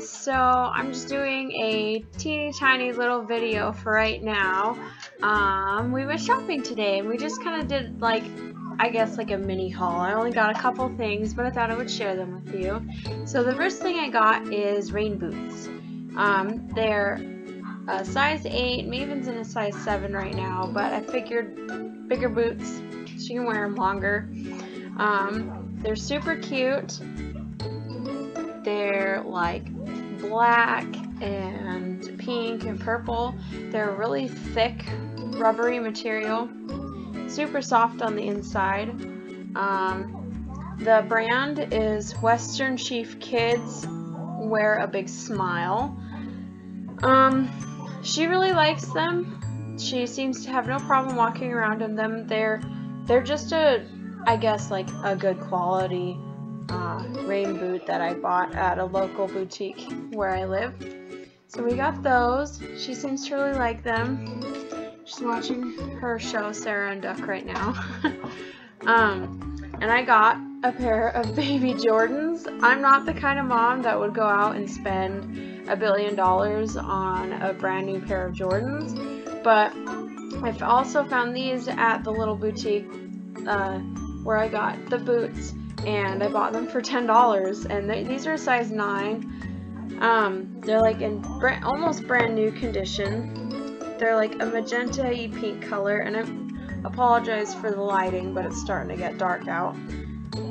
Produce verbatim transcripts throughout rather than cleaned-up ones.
guys, so I'm just doing a teeny tiny little video for right now. Um, we went shopping today and we just kind of did like, I guess like a mini haul. I only got a couple things, but I thought I would share them with you. So the first thing I got is rain boots. Um, they're a size eight, Mavin's in a size seven right now, but I figured bigger boots, she can wear them longer. Um, they're super cute. They're like black and pink and purple. They're really thick, rubbery material. Super soft on the inside. Um, the brand is Western Chief Kids Wear a Big Smile. Um, she really likes them. She seems to have no problem walking around in them. They're they're just a, I guess like a good quality Uh, rain boot that I bought at a local boutique where I live. So we got those. She seems to really like them. She's watching her show Sarah and Duck right now. um, and I got a pair of baby Jordans. I'm not the kind of mom that would go out and spend a billion dollars on a brand new pair of Jordans, but I've also found these at the little boutique uh, where I got the boots. And I bought them for ten dollars, and they, these are a size nine. Um, they're like in brand, almost brand new condition. They're like a magenta-y pink color, and I apologize for the lighting, but it's starting to get dark out.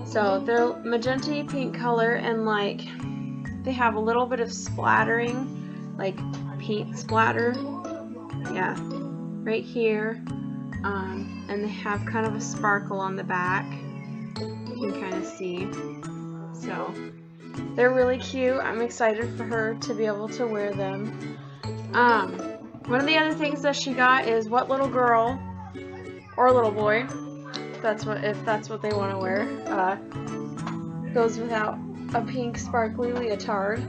So they're magenta-y pink color, and like they have a little bit of splattering, like paint splatter. Yeah, right here. Um, and they have kind of a sparkle on the back. You can kind of see. So they're really cute. I'm excited for her to be able to wear them. Um, one of the other things that she got is what little girl or little boy, that's what if that's what they want to wear, uh, goes without a pink sparkly leotard.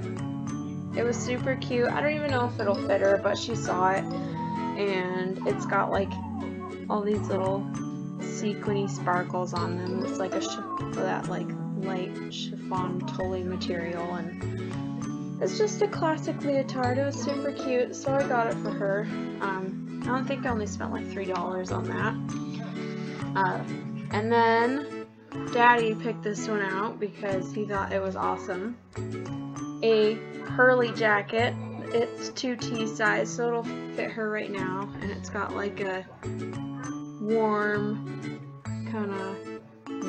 It was super cute. I don't even know if it'll fit her, but she saw it, and it's got like all these little sequiny sparkles on them. It's like a that like light chiffon tulle material, and it's just a classic leotard. It was super cute, so I got it for her. Um, I don't think I only spent like three dollars on that. Uh, and then Daddy picked this one out because he thought it was awesome. A Hurley jacket. It's two T size, so it'll fit her right now, and it's got like a warm, kind of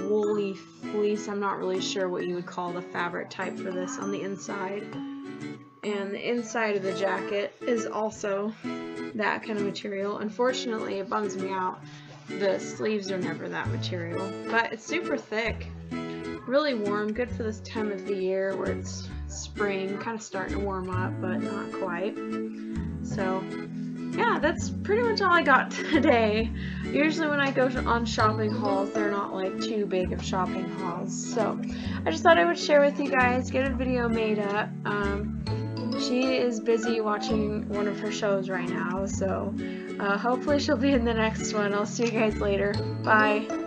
woolly fleece. I'm not really sure what you would call the fabric type for this on the inside. And the inside of the jacket is also that kind of material. Unfortunately, it bums me out. The sleeves are never that material, but it's super thick, really warm, good for this time of the year where it's spring, kind of starting to warm up, but not quite. So yeah, that's pretty much all I got today. Usually when I go on shopping hauls, they're not like too big of shopping hauls. So I just thought I would share with you guys, get a video made up. Um, she is busy watching one of her shows right now, so uh, hopefully she'll be in the next one. I'll see you guys later. Bye.